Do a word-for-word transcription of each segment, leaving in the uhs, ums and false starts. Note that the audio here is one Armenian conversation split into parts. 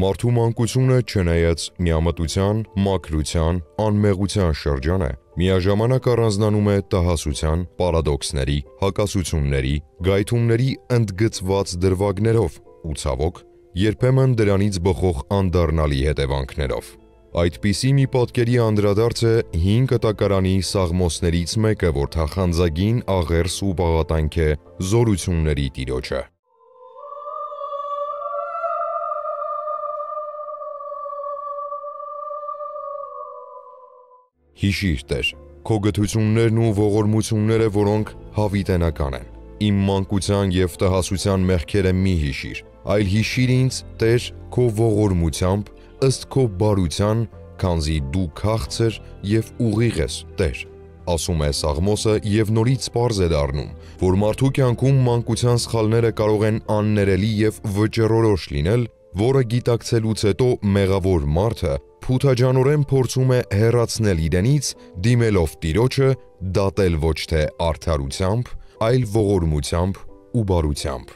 Մարդու մանկությունը չնայած միամտության, մաքրության, անմեղության շրջան է, միաժամանակ առանձնանում է տհասության, պարադոքսների, հակասությունների, գայթումների ընդգծված դրվագներով ու ցավոք, երբեմն դրանից բխող անդառնալի հետևանքներով։ Այդպիսի մի պատկերի անդրադարձ է հին կտակարանի սաղմոսներից մեկը, որ թախանձագին աղերս ու պաղատանք է զորությունների տիրոջը։ Հիշիր Տեր, քո գթություններն ու ողորմությունները, որոնք հավիտենական են, իմ մանկության և տհասության մեղքերը մի հիշիր, այլ հիշիր ինձ, Տեր, քո ողորմությամբ, ըստ քո բարության, քանզի դու քաղցր և ուղիղ ես, Տեր, ասում է Սաղմոսը և նորից պարզ է դառնում, որ մարդու կյանքում մանկության սխալները կարող են աններելի և վճռորոշ լինել, որը գիտակցելուց հետո մեղավոր մարդը փութաջանորեն փորձում է հեռացնել իրենից, դիմելով Տիրոջը, դատել ոչ թե արդարությամբ, այլ ողորմությամբ ու բարությամբ։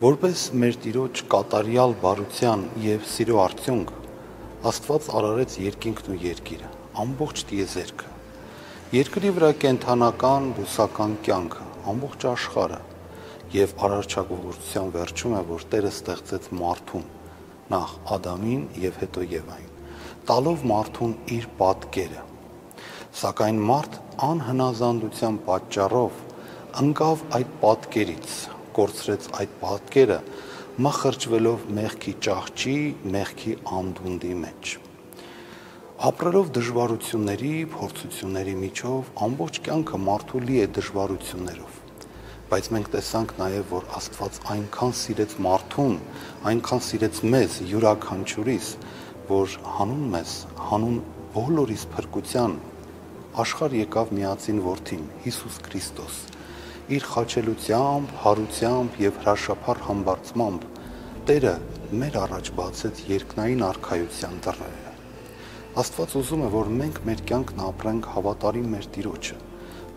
Որպես մեր Տիրոջ կատարյալ բարության և սիրո արդյունք, Աստված արարեց երկինքն ու երկիրը, ամբողջ տիեզերքը, երկրի վրա կենդանական, բուսական կյանքը, ամբողջ աշխարհը, և արարչագործության վերջում է, որ Տերը ստեղծեց մարդուն, նախ Ադամին և հետո Եվային, տալով մարդուն իր պատկերը։ Սակայն մարդ անհնազանդության պատճառով ընկավ այդ պատկերից, կորցրեց այդ պատկերը, մխրճվելով մեղքի ճահճի, մեղքի անդունդի մեջ։ Ապրելով դժվարությունների, փորձությունների միջով, ամբողջ կյանքը մարդու լի է դժվարություններով։ Բայց մենք տեսանք նաև, որ Աստված այնքան սիրեց մարդուն, այնքան սիրեց մեզ, յուրաքանչյուրիս, որ հանուն մեզ, հանուն բոլորիս փրկության աշխարհ եկավ միածին որդին, Հիսուս Քրիստոս, իր խաչելությամբ, հարությամբ և հրաշափառ համբարձմամբ Տերը մեր առաջ բացեց երկնային արքայության դռները։ Աստված ուզում է, որ մենք մեր կյանքն ապրենք հավատարիմ մեր Տիրոջը,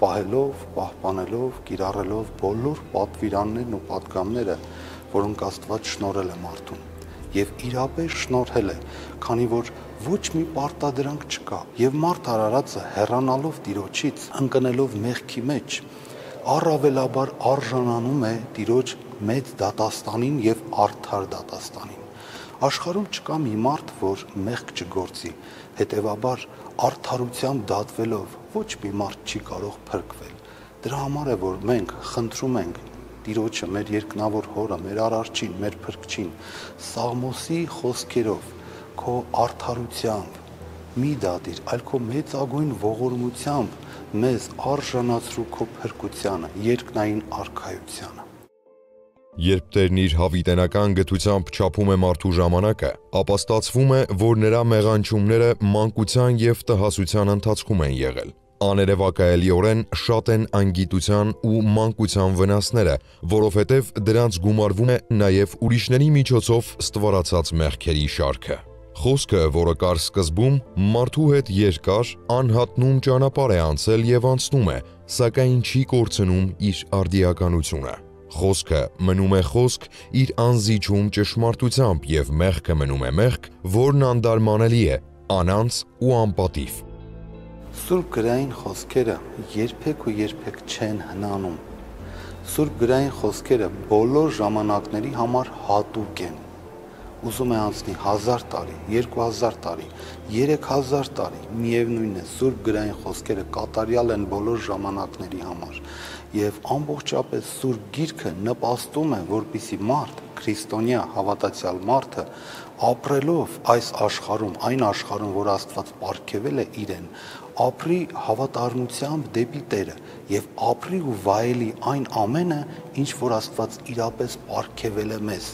պահելով, պահպանելով, կիրառելով բոլոր պատվիրաններն ու պատգամները, որոնք Աստված շնորհել է մարդուն, և իրապես շնորհել է, քանի որ ոչ մի պարտադրանք չկա, և մարդ արարածը հեռանալով Տիրոջից, ընկնելով մեղքի մեջ, առավելաբար արժանանում է Տիրոջ մեծ դատաստանին և արդար դատաստանին։ Աշխարհում չկա մի մարդ, որ մեղք չգործի, հետևաբար արդարությամբ դատվելով ոչ մի մարդ չի կարող փրկվել։ Դրա համար է, որ մենք խնդրում ենք Տիրոջը, մեր երկնավոր Հորը, մեր Արարչին, մեր Փրկչին, Սաղմոսի խոսքերով, քո արդարությամբ մի դատիր, այլ քո մեծագույն ողորմությամբ մեզ արժանացրու քո փրկությանը, երկնային արքայությանը։ Երբ Տերն իր հավիտենական գթությամբ չափում է մարդու ժամանակը, ապա ստացվում է, որ նրա մեղանչումները մանկության և տհասության ընթացքում են եղել։ Աներևակայելիորեն շատ են անգիտության ու մանկության վնասները, որովհետև դրանց գումարվում է նաև ուրիշների միջոցով ստվարացած մեղքերի շարքը։ Խոսքը, որը կար սկզբում, մարդու հետ երկար, անհատնում ճանապարհ է անցել և անցնում է, սակայն չի կորցնում իր արդիականությունը։ Խոսքը մնում է խոսք իր անզիջում ճշմարտությամբ և մեղքը մնում է մեղք, որն անդարմանելի է, անանց ու անպատիվ։ Սուրբ գրային խոսքերը երբեք ու երբեք չեն հնանում։ Սուրբ գրային խոսքերը բոլոր ժամանակների համար հատուկ են։ Ուզում է անցնի հազար տարի, երկու հազար տարի, երեք հազար տարի, միևնույն է, Սուրբ գրային խոսքերը կատարյալ են բոլոր ժամանակների համար։ Եվ ամբողջապես Սուրբ Գիրքը նպաստում է, որպեսզի մարդ, քրիստոնյա հավատացյալ մարդը, ապրելով այս աշխարհում, այն աշխարհում, որ Աստված պարգևել է իրեն, ապրի հավատարմությամբ դեպի Տերը և ապրի ու վայելի այն ամենը, ինչ որ Աստված իրապես պարգևել է մեզ,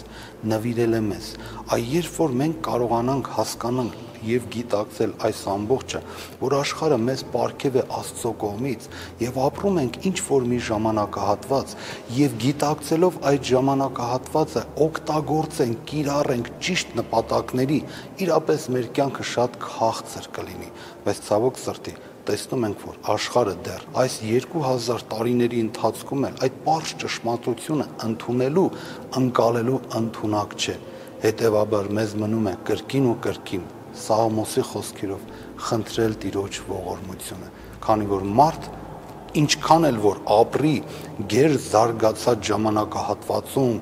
նվիրել է մեզ։ Այ երբ որ մենք կարողանանք հասկանանք և գիտակցել այս ամբողջը, որ աշխարհը մեզ պարգև է Աստծո կողմից, և ապրում ենք ինչ-որ մի ժամանակահատված, և գիտակցելով այդ ժամանակահատվածը օգտագործենք, կիրառենք ճիշտ նպատակների, իրապես մեր կյանքը շատ քաղցր կլինի, բայց ցավոք սրտի, տեսնում ենք, որ աշխարհը դեռ այս երկու հազար տարիների ընթացքում էլ այդ պարզ ճշմարտությունը ընդունելու, ընկալելու ընդունակ չէ։ հետևաբար մեզ մնում է կրկին ու կրկին Սաղմոսի խոսքերով խնդրել Տիրոջ ողորմությունը, քանի որ մարդ ինչքան էլ որ ապրի գեր զարգացած ժամանակահատվածում,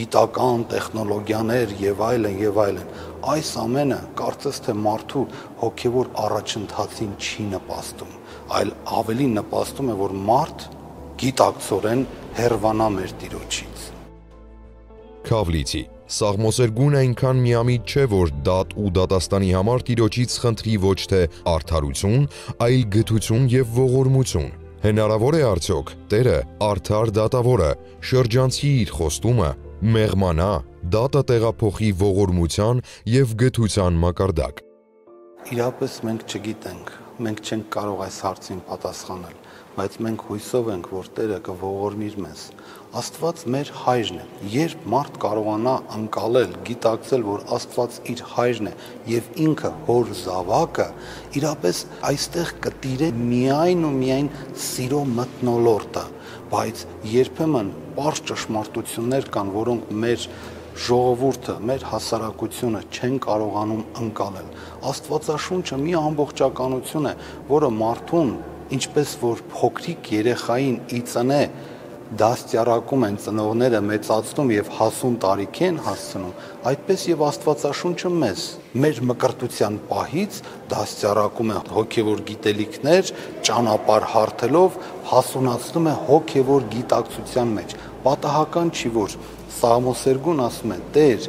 գիտական, տեխնոլոգիաներ եւ այլն եւ այլն, այս ամենը կարծես թե մարդու հոգեվոր առաջընթացին չի նպաստում, այլ ավելի նպաստում է, որ մարդ գիտակցորեն հեռվանա մեր Տիրոջից։ Քավլիցի Սաղմոսերգուն այնքան միամիտ չէ, որ դատ ու դատաստանի համար Տիրոջից խնդրի ոչ թե արդարություն, այլ գթություն եւ ողորմություն։ Հնարավոր է արդյոք Տերը արդար դատավորը շրջանցի իր խոստումը, մեղմանա, դատը տեղափոխի ողորմության եւ գթության մակարդակ։ Իրապես մենք չգիտենք, մենք չենք կարող այս հարցին պատասխանել, բայց մենք հույսով ենք, որ Տերը կողորմի մեզ։ Աստված մեր հայրն է, երբ մարդ կարողանա անցալել, գիտակցել, որ Աստված իր հայրն է եւ ինքը հոր զավակը, իրապես այստեղ կտիրե միայն ու միայն սիրո մթնոլորտը, բայց երբեմն պարզ ճշմարտություններ կան, որոնք մեր ժողովուրդը, մեր հասարակությունը չեն կարողանում անցալել։ Աստվածաշունչը մի ամբողջականություն է, որը մարդուն, ինչպես որ փոքրիկ երեխային ի ծնե դաստիարակում են ծնողները, մեծացնում եւ հասուն տարիքի են հասցնում, այդպես եւ Աստվածաշունչը մեզ մեր մկրտության պահից դաստիարակում է հոգեվոր գիտելիքներ, ճանապարհ հարթելով հասունացնում է հոգեվոր գիտակցության մեջ։ Պատահական չի, որ Սաղմոսերգուն ասում է՝ «Տեր,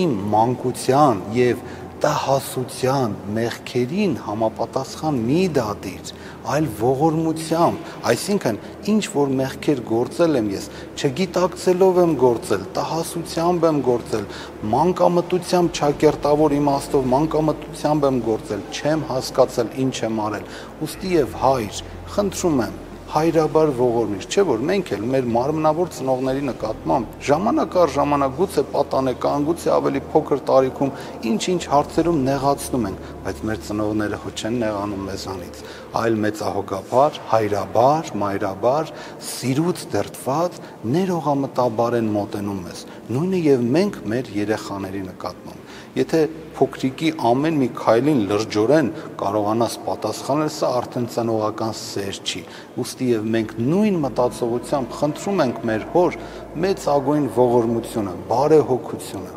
իմ մանկության եւ տհասության մեղքերին համապատասխան մի դատիր, այլ ողորմությամբ»։ Այսինքն, ինչ որ մեղքեր գործել եմ ես, չգիտակցելով եմ գործել, տհասությամբ եմ գործել, մանկամտությամբ չակերտավոր իմաստով մանկամտությամբ եմ գործել, չեմ հասկացել ինչ եմ արել։ Ուստի եւ Հայր, խնդրում եմ, հայրաբար ողորմիր, չէ՞ որ մենք էլ մեր մարմնավոր ծնողների նկատմամբ ժամանակ առ ժամանակ գուցե պատանեկան, գուցե ավելի փոքր տարիքում ինչ-ինչ հարցերում նեղացնում ենք, բայց մեր ծնողները հո չեն նեղանում մեզանից, այլ մեծահոգաբար, հայրաբար, մայրաբար, սիրուց դրդված, ներողամտաբար են մոտենում մեզ, նույնը եւ մենք մեր երեխաների նկատմամբ։ Եթե փոքրիկի ամեն մի քայլին լրջորեն կարողանաս պատասխանել, սա արդեն ծնողական սեր չի։ Ուստի եւ մենք նույն մտածողությամբ խնդրում ենք մեր հոր մեծ ագույն ողորմությունը, բարեհոգությունը։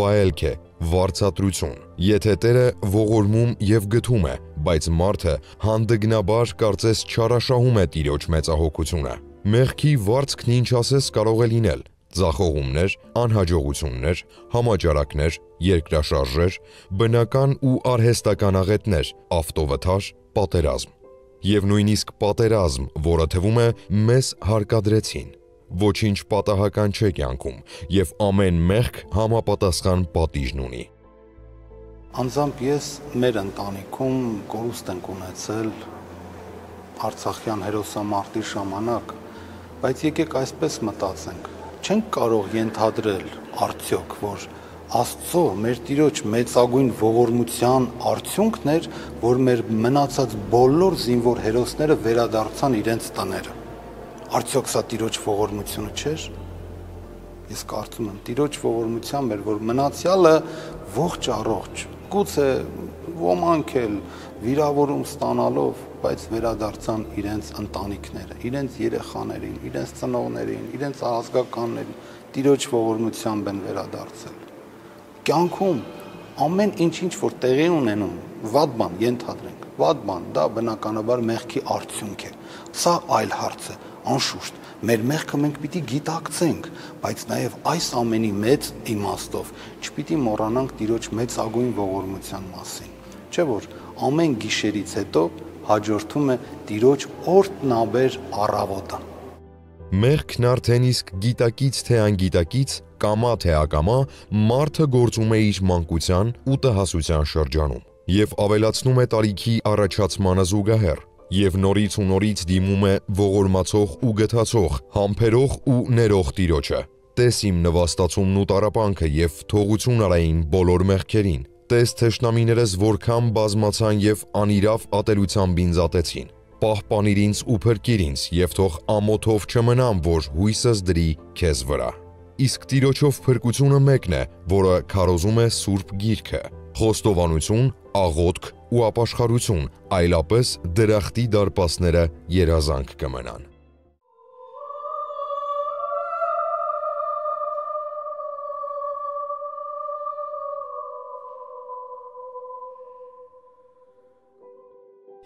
Վայելք է, վարձատրություն։ Եթե Տերը ողորմում եւ գթում է, բայց մարդը հանդգնաբար կարծես չարաշահում է Տիրոջ մեծահոգությունը։ Մեղքի վարձքն ինչ ասես կարող է լինել։ Ձախողումներ, անհաջողություններ, համաճարակներ, երկրաշարժեր, բնական ու արհեստական աղետներ, ավտովթար, պատերազմ։ Եվ նույնիսկ պատերազմ, որը թվում է մեզ հարկադրեցին։ Ոչինչ պատահական չէ կյանքում, եւ ամեն մեղք համապատասխան պատիժն ունի։ Անձամբ ես մեր ընտանիքում կորուստ ենք ունեցել Արցախյան հերոսամարտի ժամանակ, բայց եկեք այսպես մտածենք։ Չենք կարող ենթադրել արդյոք, որ Աստծո մեր Տիրոջ մեծագույն ողորմության արդյունքն էր, որ մեր մնացած բոլոր զինվոր հերոսները վերադարձան իրենց տները։ Արդյոք սա Տիրոջ ողորմությունը չէր։ Ես կարծում եմ, Տիրոջ ողորմությամբ էր, որ մնացյալը ողջ առողջ, գուցե ոմանք էլ վիրավորում ստանալով, բայց վերադարձան իրենց ընտանիքները, իրենց երեխաներին, իրենց ծնողներին, իրենց ազգականներին, Տիրոջ ողորմությամբ են վերադարձել։ Կյանքում ամեն ինչ-ինչ որ տեղի ունենում, վատ բան ենթադրենք, վատ բան, դա բնականաբար մեղքի արդյունք է։ Սա այլ հարց է, անշուշտ, մեր մեղքը մենք պիտի գիտակցենք, բայց նաև այս ամենի մեծ իմաստով չպիտի մոռանանք Տիրոջ մեծագույն ողորմության մասին։ Չէ՞ որ ամեն գիշերից հետո հաջորդում է Տիրոջ օրտնաբեր առավոտը։ Մեղքն արդեն իսկ գիտակից թե անգիտակից, կամա թե ակամա, մարդը գործում է իր մանկության ու տհասության շրջանում եւ ավելացնում է տարիքի առաջացմանը զուգահեռ եւ նորից ու նորից դիմում է ողորմացող ու գթացող, համբերող ու ներող Տիրոջը։ Տես իմ նվաստացումն ու տառապանքը եւ թողություն արային բոլոր մեղքերին։ Տես թշնամիներս որքան բազմացան եւ անիրավ ատելությամբ ինձ ատեցին։ Պահպանիր ինձ ու փրկիր ինձ եւ թող ամոթով չմնամ, որ հույսս դրի քեզ վրա։ իսկ տիրոջով փրկությունը մեկն է, որը քարոզում է Սուրբ Գիրքը, խոստովանություն, աղոթք ու ապաշխարություն, այլապես դրախտի դարպասները երազանք կմնան։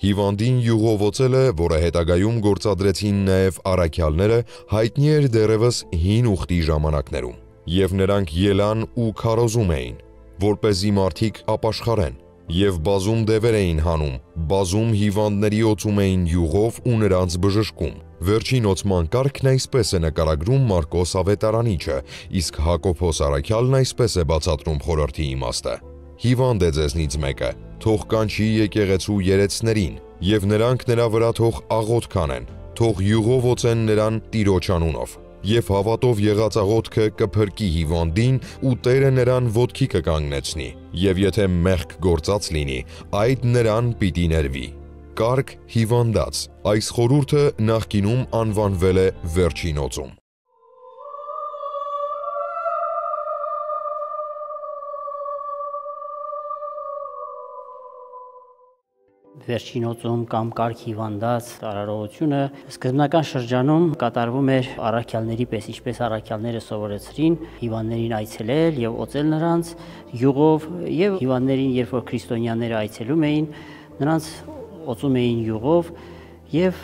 Հիվանդին յուղովոցել է, որը հետագայում գործադրեցին նաև առաքյալները, հայտնի էր դեռևս հին ուխտի ժամանակներում, և նրանք ելան ու քարոզում էին, որպեսզի մարդիկ ապաշխարեն, և բազում դևեր էին հանում, բազում հիվանդների օծում էին յուղով ու նրանց բժշկում։ Վերջին օծման կարգն այսպես է նկարագրում Մարկոս ավետարանիչը, իսկ Հակոբոս առաքյալն այսպես է բացատրում խորհրդի իմաստը. Հիվանդ է ձեզնից մեկը, թող կանչի եկեղեցու երեցներին, և նրանք նրա վրա թող աղոթք անեն, թող յուղով օծեն նրան Տիրոջ անունով, և հավատով եղած աղոթքը կփրկի հիվանդին ու Տերը նրան ոտքի կկանգնեցնի, և եթե մեղք գործած լինի, այդ նրան պիտի ներվի։ Կարգ հիվանդած, այս խորհուրդը նախկինում անվանվել է վերջին օծում։ Վերջին օծում կամ կարգ հիվանդած արարողությունը սկզբնական շրջանում կատարվում էր առաքյալների պես, ինչպես առաքյալները սովորեցրին հիվանդներին այցելել եւ օծել նրանց յուղով, եւ հիվանդներին, երբ որ քրիստոնյաները այցելում էին, նրանց օծում էին յուղով եւ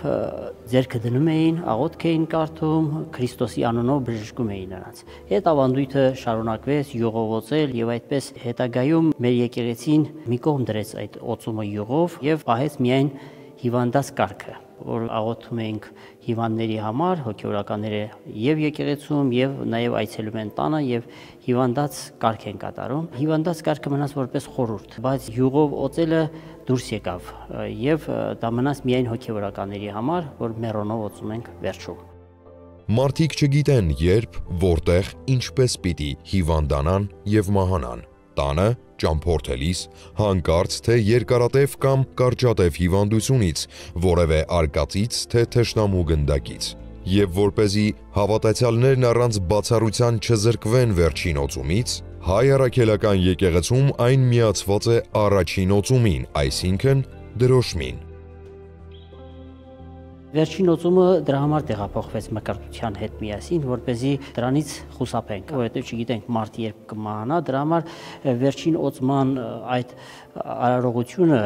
ձեռքը դնում էին, աղոթք էին կարդում, Քրիստոսի անունով բժշկում էին նրանց։ Այդ ավանդույթը շարունակվեց յուղով օծել եւ այդպես հետագայում մեր եկեղեցին մի կողմ դրեց այդ օծումը յուղով եւ պահեց միայն հիվանդաց կարգը, որ աղոթում ենք հիվանդների համար, հոգևորականները եւ եկեղեցում եւ նաեւ այցելում են տանը եւ հիվանդաց կարգ են կատարում։ Հիվանդաց կարգը մնաց որպես խորհուրդ, բայց յուղով օծելը դուրս եկավ եւ դա մնաց միայն հոգևորականների համար, որ մեռոնով օծում ենք վերջում։ Մարդիկ չգիտեն երբ, որտեղ, ինչպես պիտի հիվանդանան եւ մահանան։ Տանը ճամփորդելիս, հանկարծ թե երկարատև կամ կարճատև հիվանդությունից, որևէ արկածից թե թշնամու գնդակից, եւ որպեսզի հավատացյալներն առանց բացառության չզրկվեն վերջին օծումից, հայ առաքելական եկեղեցում այն միացված է առաջին օծումին, այսինքն դրոշմին։ Վերջին օծումը դրա համար տեղափոխվեց մկրտության հետ միասին, որպեսզի դրանից խուսափենք, որովհետև չգիտենք մարդը երբ կմահանա, դրա համար վերջին օծման այդ արարողությունը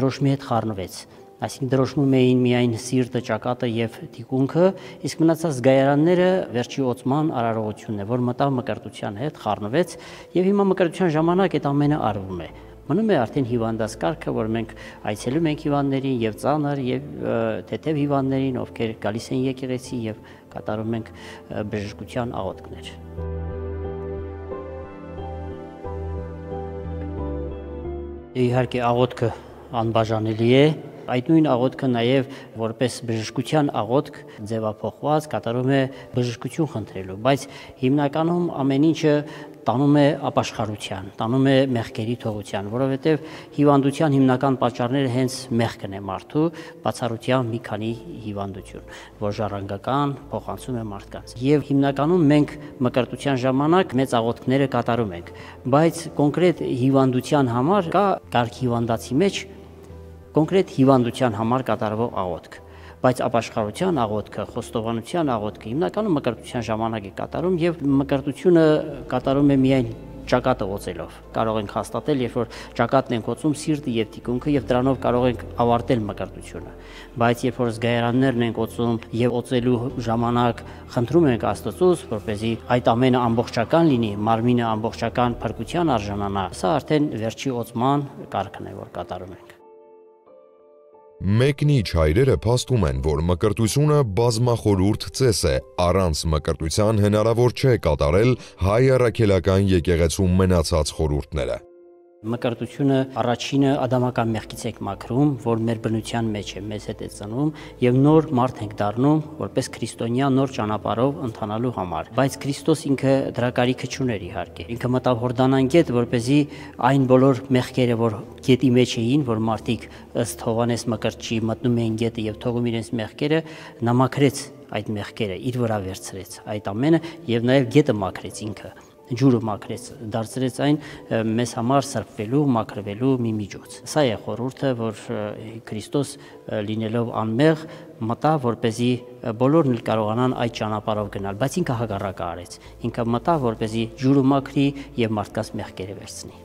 դրոշմի հետ խառնվեց։ Այսինքն դրոշմում էին միայն սիրտը, ճակատը եւ թիկունքը, իսկ մնացած զգայարանները վերջի օծման արարողությունն է, որ մտավ մկրտության հետ խառնվեց, եւ հիմա մկրտության ժամանակ այդ ամենը արվում է։ Մնում է արդեն հիվանդաց կարգը, որ մենք այցելում ենք հիվանդներին եւ ծանր եւ թեթեւ հիվանդներին, ովքեր գալիս են եկեղեցի եւ կատարում ենք բժշկության աղոթքներ։ Իհարկե աղոթքը անբաժանելի է, այդ նույն աղոթքը նաեւ որպես բժշկության աղոթք ձևափոխված կատարում է բժշկություն խնդրելու, բայց հիմնականում ամեն ինչը տանում է ապաշխարության, տանում է մեղքերի թողության, որովհետև հիվանդության հիմնական պատճառները հենց մեղքն է մարդու, բացառությամբ մի քանի հիվանդություն, որ ժառանգական փոխանցում է մարդկանց։ Եվ հիմնականում մենք մկրտության ժամանակ մեծ աղոթքները կատարում ենք, բայց կոնկրետ հիվանդության համար կա կարգ հիվանդացի մեջ կոնկրետ հիվանդության համար կատարվող աղոթք։ Բայց ապաշխարության աղոթքը, խոստովանության աղոթքը հիմնականում մկրտության ժամանակ է կատարում եւ մկրտությունը կատարում է միայն ճակատը օծելով։ Կարող ենք հաստատել, երբ որ ճակատն ենք օծում, սիրտը եւ թիկունքը եւ դրանով կարող ենք ավարտել մկրտությունը։ Բայց երբ որ զգայարաններն ենք օծում եւ օծելու ժամանակ խնդրում ենք Աստծուց, որպեսզի այդ ամենը ամբողջական լինի, մարմինը ամբողջական փրկության արժանանա, սա արդեն վերջի օծման կարգն է, որ կատարում ենք։ Մեկնիչ հայրերը փաստում են, որ մկրտությունը բազմախորհուրդ ծես է, առանց մկրտության հնարավոր չէ կատարել հայ առաքելական եկեղեցու մնացած խորհուրդները։ Մկրտությունը առաջինը ադամական մեղքից է մաքրում, որ մեր բնության մեջ է, մեզ հետ է ծնում եւ նոր մարդ ենք դառնում, որպես քրիստոնյա նոր ճանապարհով ընթանալու համար։ Բայց Քրիստոս ինքը դրա կարիքը չուներ իհարկե։ Ինքը մտավ Հորդանան գետ, որպեսզի այն բոլոր մեղքերը, որ գետի մեջ էին, որ մարդիկ ըստ Հովանես Մկրտչի մտնում էին գետը եւ թողում իրենց մեղքերը, նա մաքրեց այդ մեղքերը իր վրա վերցրեց այդ ամենը եւ նաեւ գետը մաքրեց ինքը, ջուրը մաքրեց, դարձրեց այն մեզ համար սրբվելու, մաքրվելու մի միջոց։ Սա է խորհուրդը, որ Քրիստոս լինելով անմեղ մտա, որպեսզի բոլորն կարողանան այդ ճանապարհով գնալ, բայց ինքը հակառակը արեց։ Ինքը մտա, որպեսզի ջուրը մաքրի եւ մարդկանց մեղքերը վերցնի։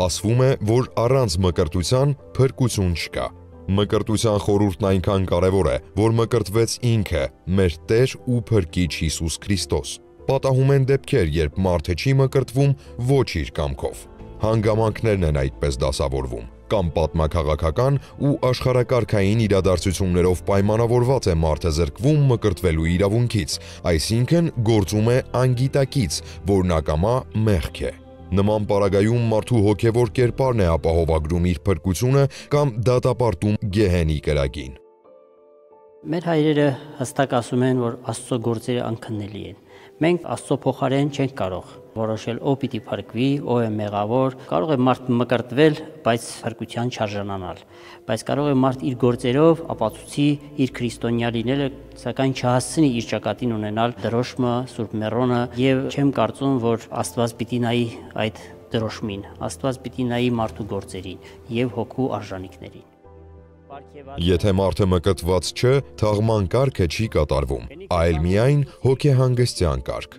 Ասվում է, որ առանց մկրտության փրկություն չկա։ Մկրտության խորհուրդն այնքան կարևոր է, որ մկրտվեց ինքը, մեր Տեր ու Փրկիչ Հիսուս Քրիստոս։ Պատահում են դեպքեր, երբ մարդը չի մկրտվում ոչ իր կամքով։ Հանգամանքներն են այդպես դասավորվում, կամ պատմաքաղաքական ու աշխարհակարգային իրադարձություններով պայմանավորված է մարդը զրկվում մկրտվելու իրավունքից, այսինքն գործում է անգիտակից, որն ակամա մեղք է։ Նման պարագայում մարդու հոգևոր կերպարն է ապահովագրում իր փրկությունը կամ դատապարտում գեհենի կրակին։ Մեր հայրերը հստակ ասում են, որ Աստծո գործերը անքննելի են։ Մենք Աստծո փոխարեն չենք կարող որոշել ով պիտի փրկվի, ով է մեղավոր։ Կարող է մարդ մկրտվել, բայց փրկության չարժանանալ։ Բայց կարող է մարդ իր գործերով ապացուցի իր քրիստոնյա լինելը, սակայն չհասցնի իր ճակատին ունենալ դրոշմը, Սուրբ Մեռոնը, եւ չեմ կարծում, որ Աստված պիտի նայի այդ դրոշմին։ Աստված պիտի նայի մարդու գործերին եւ հոգու արժանինքներին։ Եթե մարդը մկրտված չէ, թաղման կարգը չի կատարվում, այլ միայն հոգեհանգստյան կարգ։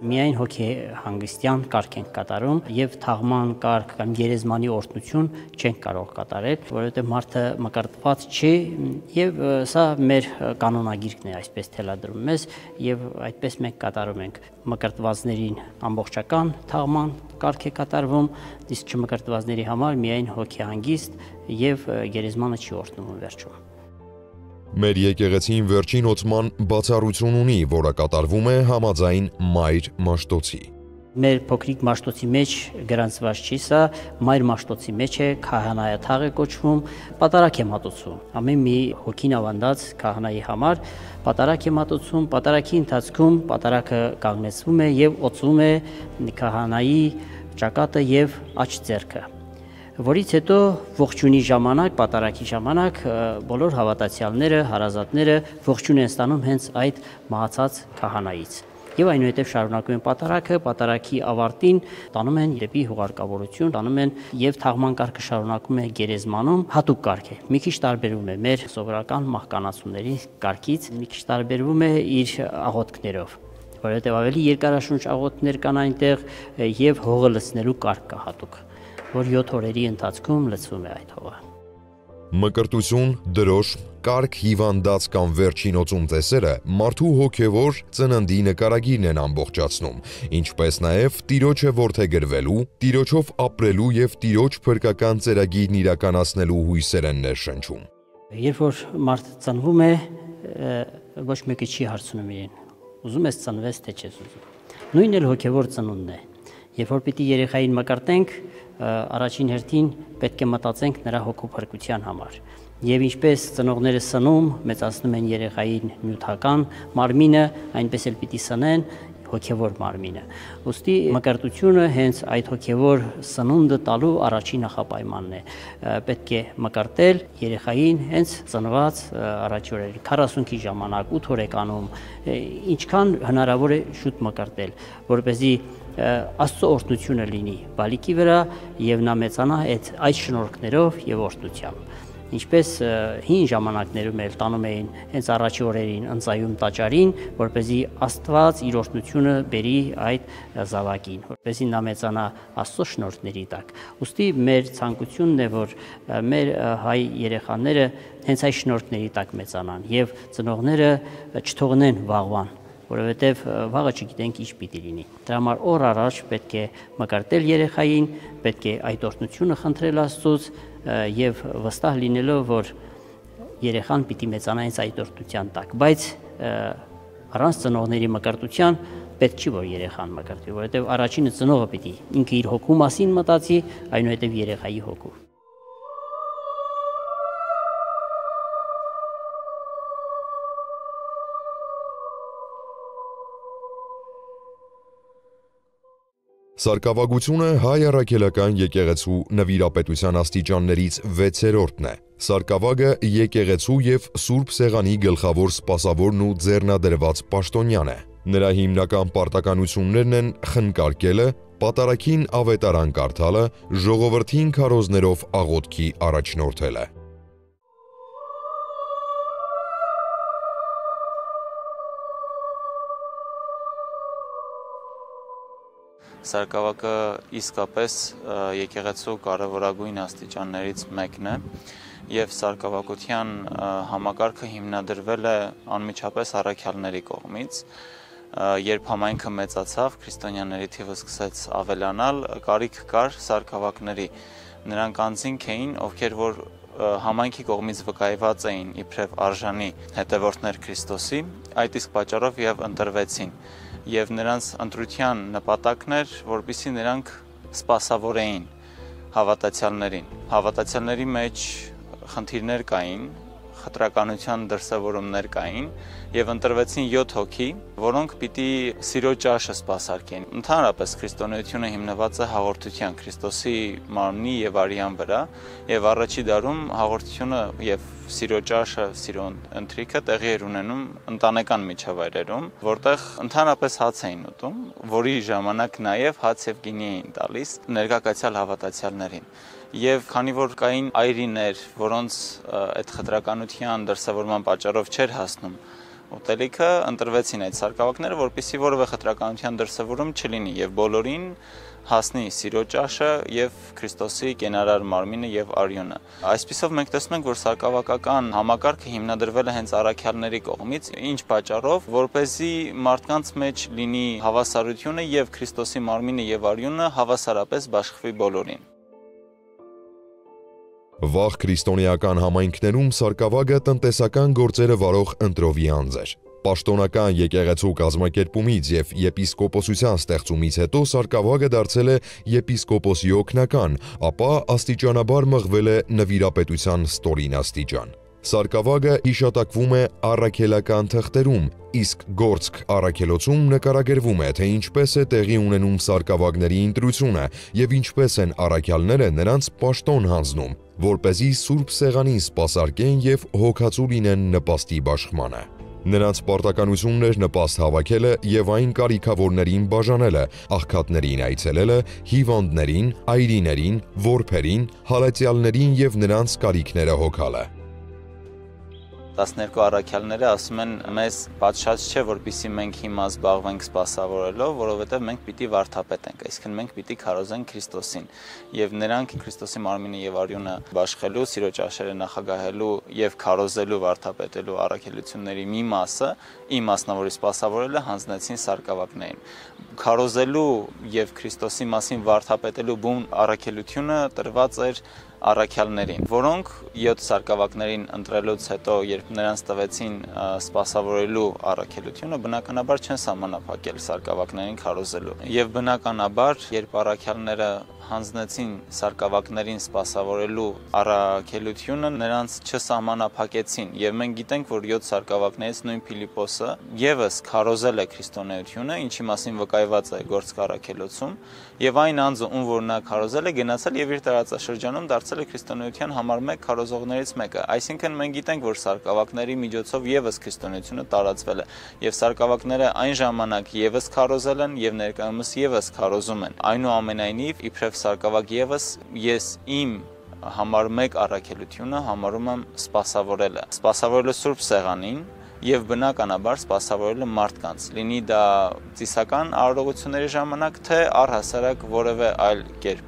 Միայն հոգեհանգստյան կարգ ենք կատարում եւ թաղման կարգ կամ գերեզմանի օրհնություն չենք կարող կատարել, որովհետեւ մարդը մկրտված չի եւ սա մեր կանոնագիրքն է, այսպես թելադրում մեզ եւ այդպես մենք կատարում ենք։ Մկրտվածներին ամբողջական թաղման կարգ է կատարվում, իսկ չմկրտվածների համար միայն հոգեհանգիստ եւ գերեզմանը չի օրհնվում վերջում։ Մեր եկեղեցին վերջին օծման բացառություն ունի, որը կատարվում է համաձայն Մայր Մաշտոցի։ Մեր փոքրիկ Մաշտոցի մեջ գրանցված չի սա, Մայր Մաշտոցի մեջ է, քահանայաթաղ է կոչվում, պատարագ է մատուցում։ Ամեն մի հոգին ավանդած քահանայի համար պատարագ է մատուցում, պատարագի ընթացքում պատարագը կանգնեցվում է եւ օծվում է քահանայի ճակատը եւ աջ ձեռքը, որից հետո ողջունի ժամանակ, պատարագի ժամանակ բոլոր հավատացյալները, հարազատները ողջուն են ստանում հենց այդ մահացած քահանայից։ Եվ այնուհետև շարունակում են պատարագը, պատարագի ավարտին տանում են դեպի հուղարկավորություն, տանում են եւ թաղման կարգը շարունակում է գերեզմանում, հատուկ կարգ է։ Մի քիչ տարբերվում է մեր սովորական մահկանացուների կարգից, մի քիչ տարբերվում է իր աղոթքներով, որովհետեւ ավելի երկարաշունչ աղոթքներ կան այնտեղ եւ հողը լցնելու կարգ կա հատուկ, որ յոթ օրերի ընթացքում լցվում է այդ հողը։ Մկրտություն, դրոշմ, կարգ, հիվանդած կամ վերջին օծում տեսերը մարդու հոգևոր ծննդի նկարագիրն են ամբողջացնում, ինչպես նաև Տիրոջը որդեգրվելու, Տիրոջով ապրելու եւ Տիրոջ փրկական ծերագիրն իրականացնելու հույսեր են ներշնչում։ Երբ որ մարդ ծնվում է, ոչ մեկը չի հարցնում իրեն, ուզում ես ծնվես, թե չես ուզում։ Նույնն էլ հոգևոր ծնունդն է։ Երբ որ պիտի երեխային մկրտենք, առաջին հերթին պետք է մտածենք նրա հոգու փրկության համար։ Եվ ինչպես ծնողները սնում, մեծացնում են երեխային նյութական մարմինը, այնպես էլ պիտի սնեն հոգևոր մարմինը։ Ուստի մկրտությունը հենց այդ հոգևոր սնունդը տալու առաջին նախապայմանն է։ Պետք է մկրտել երեխային հենց ծնված առաջին օրերի քառասունքի ժամանակ, ութ օրեկանում, ինչքան հնարավոր է շուտ մկրտել, որպեսզի Աստծո օրհնությունը լինի բալիկի վրա եւ նա մեծանա այդ այս շնորհքներով եւ օրհնությամբ։ Ինչպես հին ժամանակներում էլ տանում էին հենց առաջի օրերին ընծայում տաճարին, որպեսզի Աստված իր օրհնությունը բերի այդ զավակին, որպեսզի նա մեծանա Աստծո շնորհքների տակ։ Ուստի մեր ցանկությունն է, որ մեր հայ երեխաները հենց այս շնորհքների տակ մեծանան եւ ծնողները չթողնեն վաղվան, որովհետև վաղը չգիտենք ինչ պիտի լինի։ Դրա համար օր առաջ պետք է մկրտել երեխային, պետք է այդ օրհնությունը խնդրել Աստծուց եւ վստահ լինելով, որ երեխան պիտի մեծանա հենց այդ օրհնության տակ։ Բայց առանց ծնողների մկրտության պետք չի, որ երեխան մկրտվի, որովհետև առաջինը ծնողը պիտի ինքը իր հոգու մասին մտածի, այնուհետև երեխայի հոգու։ Սարկավագությունը հայ առաքելական եկեղեցու նվիրապետության աստիճաններից վեցերորդն է։ Սարկավագը եկեղեցու և Սուրբ Սեղանի գլխավոր սպասավորն ու ձեռնադրված պաշտոնյան է։ Նրա հիմնական պարտականություններն են խնկարկելը, պատարագին ավետարան կարդալը, ժողովրդին քարոզներով աղոթքի առաջնորդելը։ Սարկավագը իսկապես եկեղեցու կարևորագույն աստիճաններից մեկն է և սարկավագության համակարգը հիմնադրվել է անմիջապես առաքյալների կողմից։ Երբ համայնքը մեծացավ, քրիստոնյաների թիվը սկսեց ավելանալ, կարիք կար սարկավագների։ Նրանք անձինք էին, ովքեր որ համայնքի կողմից վկայված էին իբրև արժանի հետևորդներ Քրիստոսի, այդ իսկ պատճառով և ընտրվեցին։ Եվ նրանց ընտրության նպատակն էր, որպեսզի նրանք սպասավորեին հավատացյալներին։ Հավատացյալների մեջ խնդիրներ կային, խտրականության դրսևորումներ կային և ընտրվեցին յոթ հոգի, որոնք պիտի սիրո ճաշը սպասարկեն։ Ընդհանրապես քրիստոնեությունը հիմնված է հաղորդության, Քրիստոսի մարմնի և արյան վրա, և առաջի դարում հաղորդությունը և սիրո ճաշը, սիրո ընթրիքը տեղի էր ունենում ընտանեկան միջավայրերում, որտեղ ընդհանրապես հաց էին ուտում, որի ժամանակ նաև հաց և գինի էին տալիս ներկայացյալ հավատացյալներին։ Եվ քանի որ կային այրիներ, որոնց այդ խտրականության դրսևորման պատճառով չէր հասնում ուտելիքը, ընտրվեցին այդ սարկավագները, որպեսզի որևէ խտրականության դրսևորում չլինի և բոլորին հասնի սիրո ճաշը և Քրիստոսի կենարար մարմինը և արյունը։ Այսպիսով մենք տեսնում ենք, որ սարկավագական համակարգը հիմնադրվել է հենց առաքյալների կողմից, ինչ պատճառով, որպեսզի մարդկանց մեջ լինի հավասարությունը և Քրիստոսի մարմինը և արյունը հավասարապես բաշխվի բոլորին։ Վաղ քրիստոնեական համայնքներում սարկավագը տնտեսական գործերը վարող ընտրովի անձ էր։ Պաշտոնական եկեղեցու կազմակերպումից և եպիսկոպոսության ստեղծումից հետո սարկավագը դարձել է եպիսկոպոսի օգնական, ապա աստիճանաբար մղվել է նվիրապետության ստորին աստիճան։ Սարկավագը հիշատակվում է առաքելական թղթերում, իսկ գործք առաքելոցում նկարագրվում է, թե ինչպես է տեղի ունենում սարկավագների ընտրությունը և ինչպես են առաքյալները նրանց պաշտոն հանձնում, որպեսզի Սուրբ Սեղանին սպասարկեն և հոգացու լինեն նպաստի բաշխմանը։ Նրանց պարտականությունն էր նպաստ հավաքելը և այն կարիքավորներին բաժանելը, աղքատներին այցելելը, հիվանդներին, այրիներին, որբերին, հալեցյալներին և նրանց կարիքները հոգալը։ տասներկու առաքյալները ասում են, մեզ պատշաճ չէ, որպեսզի մենք հիմա զբաղվենք սպասավորելով, որովհետև մենք պիտի վարդապետենք, այսինքն մենք պիտի քարոզենք Քրիստոսին։ Եվ նրանք Քրիստոսի մարմինը և արյունը բաշխելու, սիրո ճաշերը նախագահելու և քարոզելու, վարդապետելու առաքելությունների մի մասը, ի մասնավորի սպասավորելը, հանձնեցին սարկավագներին։ Քարոզելու և Քրիստոսի մասին վարդապետելու բուն առաքելությունը տրված էր առաքյալներին, որոնք յոթ սարկավագներին ընտրելուց հետո, երբ նրանց տվեցին սպասավորելու առաքելությունը, բնականաբար չեն սահմանափակել սարկավագներին քարոզելու։ Եվ բնականաբար, երբ առաքյալները հանձնեցին սարկավագներին սպասավորելու առաքելությունը, նրանց չսահմանափակեցին։ Եվ մենք գիտենք, որ յոթ սարկավագներից նույն Փիլիպոսը ևս քարոզել է քրիստոնեությունը, ինչի մասին վկայված է գործք առաքելոցում, և այն անձը, ում որ նա քարոզել է, գնացել և իր տարածաշրջանում դարձել է քրիստոնեության համար մեկ քարոզողներից մեկը։ Այսինքն մենք գիտենք, որ սարկավագների միջոցով ևս քրիստոնեությունը տարածվել է, և սարկավագները այն ժամանակ ևս քարոզել են և ներկայումս ևս քարոզում են։ Այնուամենայնիվ, իբրև սարկավագ ևս ես իմ համար մեկ առաքելությունը համարում եմ սպասավորելը, սպասավորելը Սուրբ Սեղանին և բնականաբար սպասավորելը մարդկանց, լինի դա ծիսական արարողությունների ժամանակ, թե առհասարակ որևէ այլ կերպ։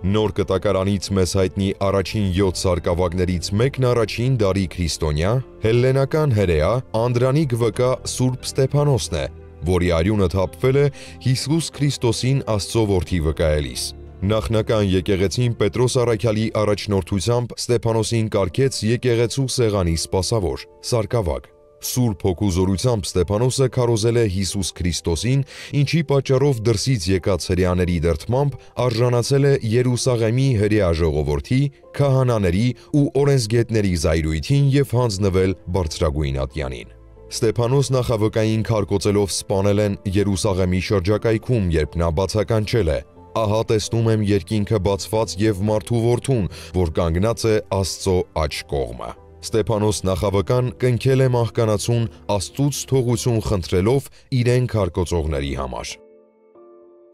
Նոր Կտակարանից մեզ հայտնի առաջին յոթ սարկավագներից մեկն առաջին դարի քրիստոնյա, հելլենական հրեա Անդրանիկ վկա Սուրբ Ստեփանոսն է, որի արյունը թափվել է Հիսուս Քրիստոսին Աստծո որդի վկայելիս։ Նախնական եկեղեցին Պետրոս առաքյալի առաջնորդությամբ Ստեփանոսին կարգեց եկեղեցու սեղանի սպասավոր՝ սարկավագ։ Սուրբ Հոգու զորությամբ Ստեփանոսը քարոզել է Հիսուս Քրիստոսին, ինչի պատճառով դրսից եկած հրեաների դրդմամբ արժանացել է Երուսաղեմի հրեա ժողովրդի, քահանաների ու օրենսգետների զայրույթին և հանձնվել բարձրագույն ատյանին։ Ստեփանոս նախավկային քարկոծելով սպանել են Երուսաղեմի շրջակայքում, երբ նա բացականչել է. Ահա տեսնում եմ երկինքը բացված և մարդու որդուն, որ կանգնած է Աստծո աջ կողմը։ Ստեփանոս նախավկան կնքել է մահկանացուն Աստծուց թողություն խնդրելով իրեն քարկոծողների համար։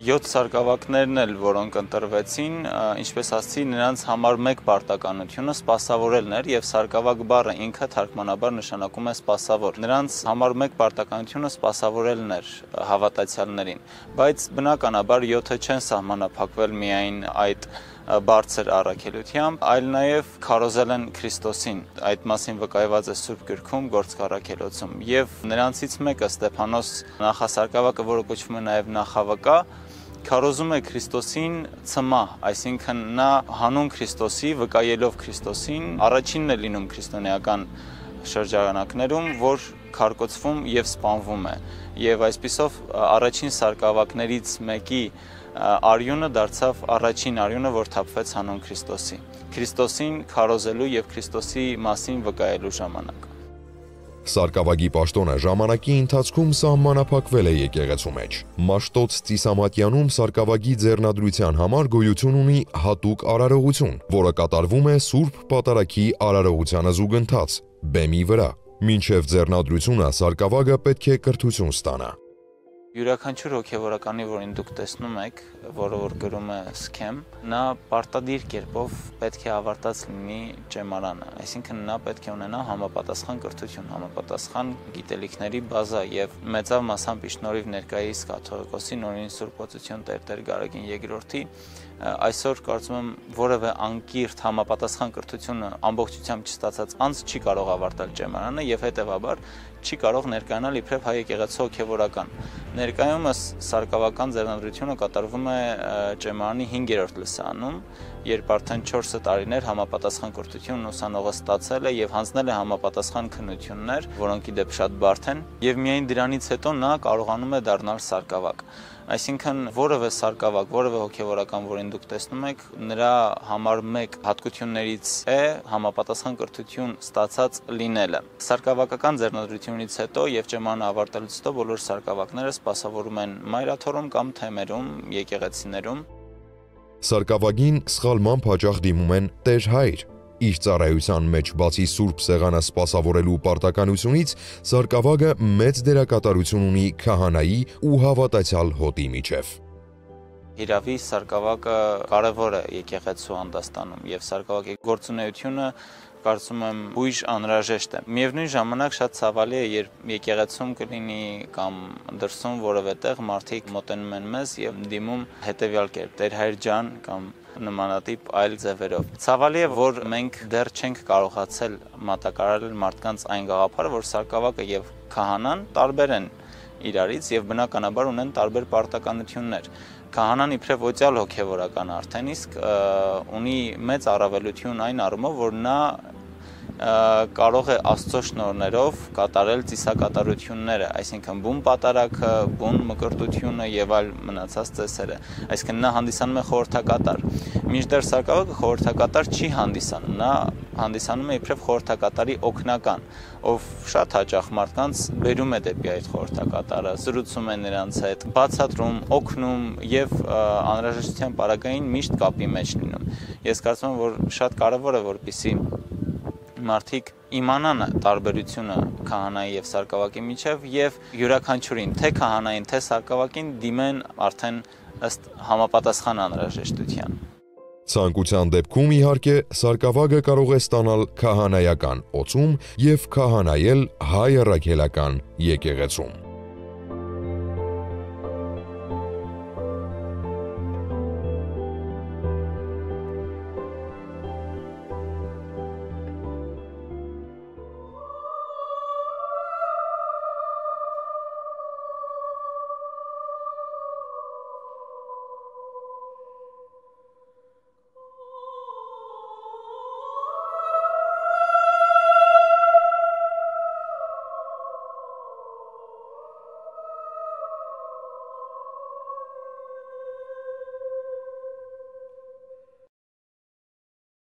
Յոթ սարկավակներն էլ, որոնք ընտրվեցին, ինչպես ասացի, նրանց համար մեկ պարտականությունը սպասավորելն էր և սարկավակ բառը ինքը թարգմանաբար նշանակում է սպասավոր։ Նրանց համար մեկ պարտականությունը սպասավորելն էր հավատացյալներին, բայց բնականաբար յոթը չեն սահմանափակվել միայն այդ բարձր առաքելությամբ, այլ նաև քարոզել են Քրիստոսին, այդ մասին վկայված է Սուրբ Գրքում, Գործք առաքելոցում, և նրանցից մեկը Ստեփանոս նախասարկավակը, որը կոչվում է նաև նախավկա, քարոզում է Քրիստոսին ծմահ, այսինքն նա հանուն Քրիստոսի, վկայելով Քրիստոսին, առաջինն է լինում քրիստոնեական շրջանակներում, որ քարկոծվում և սպանվում է, և այսպիսով առաջին սարկավակներից մեկի արյունը դարձավ առաջին արյունը, որ թափվեց հանուն Քրիստոսի։ Քրիստոսին քարոզելու և Քրիստոսի մասին վկայելու ժամանակ։ Սարկավագի պաշտոնը ժամանակի ընթացքում սահմանափակվել է եկեղեցու մեջ։ Մաշտոց Ծիսամատյանում սարկավագի ձեռնադրության համար գոյություն ունի հատուկ արարողություն, որը կատարվում է Սուրբ Պատարագի արարողությանը զուգընթաց՝ բեմի վրա։ Մինչև ձեռնադրությունը սարկավագը պետք է կրթություն ստանա։ Յուրաքանչյուր հոգևորականի, որին դուք տեսնում եք, որը որ գրում է «Սքեմ», նա պարտադիր կերպով պետք է ավարտած լինի ճեմարանը, այսինքն նա պետք է ունենա համապատասխան կրթություն, համապատասխան գիտելիքների բազա և մեծավ մասամբ ի շնորհիվ ներկայիս կաթողիկոսի նորին Սուրբ Օծություն Տեր-Տեր Գարեգին երկրորդի, այսօր կարծում եմ որևէ անկիրթ համապատասխան կրթությունը ամբողջությամբ չստացած անձ չի կարող ավարտել ճեմարանը և հետևաբար չի կարող ներկայանալ իբրև հայ եկեղեցու հոգևորական։ Ներկայումս սարկավական ձեռնադրությունը կատարվում է ճեմարանի հինգերորդ լսանում, երբ արդեն չորսը տարիներ համապատասխան կրթությունն ուսանողը ստացել է և հանձնել է համապատասխան քննություններ, որոնք ի դեպ շատ բարդ են, և միայն դրանից հետո նա կարողանում է դառնալ սարկավակ։ Այսինքն որևէ սարկավակ, որևէ հոգևորական, որին դուք տեսնում եք, նրա համար մեկ հատկություններից է համապատասխան կրթություն ստացած լինելը։ Սարկավակական ձեռնադրությունից հետո և ճեմարանը ավարտելուց հետո բոլոր սարկավակները սպասավորում են մայրաթոռում կամ թեմերում, եկեղեցիներում։ Սարկավագին սխալմամբ հաճախ դիմում են «Տեր Հայր»։ Իր ծառայության մեջ բացի Սուրբ Սեղանը սպասավորելու պարտականությունից, սարկավագը մեծ դերակատարություն ունի քահանայի ու հավատացյալ հոտի միջև։ Հիրավի սարկավակը կարևոր է եկեղեցու հանդաստանում և սարկավակի գործունեությունը կարծում եմ հույժ անհրաժեշտ է։ Միևնույն ժամանակ շատ ցավալի է, երբ եկեղեցում կլինի կամ դրսում որևէ տեղ մարդիկ մոտենում են մեզ և դիմում հետևյալ կերպ՝ «Տեր Հայր ջան» կամ նմանատիպ այլ ձևերով։ Ցավալի է, որ մենք դեռ չենք կարողացել մատակարարել մարդկանց այն գաղափարը, որ սարկավակը և քահանան տարբեր են իրարից և բնականաբար ունեն տարբեր պարտականություններ։ Քահանան իբրև օծյալ հոգևորական արդեն իսկ ունի մեծ առավելություն այն առումով, որ նա կարող է Աստծո շնորհներով կատարել ծիսակատարությունները, այսինքն բուն պատարագը, բուն մկրտությունը և այլ մնացած ծեսերը, այսինքն նա հանդիսանում է խորհրդակատար։ Մինչդեռ սարկավակը խորհրդակատար չի հանդիսանում, նա հանդիսանում է իբրև խորհրդակատարի օգնական, ով շատ հաճախ մարդկանց բերում է դեպի այդ խորհրդակատարը, զրուցում է նրանց հետ, բացատրում, օգնում և անհրաժեշտության պարագային միշտ կապի մեջ լինում։ Ես կարծում եմ, որ շատ կարևոր է, որպեսզի մարդիկ իմանան տարբերությունը քահանայի և սարկավակի միջև և յուրաքանչյուրին, թե քահանային, թե սարկավակին դիմեն արդեն ըստ համապատասխան անհրաժեշտության։ Ցանկության դեպքում, իհարկե, սարկավակը կարող է ստանալ քահանայական օծում և քահանայել հայ առաքելական եկեղեցում։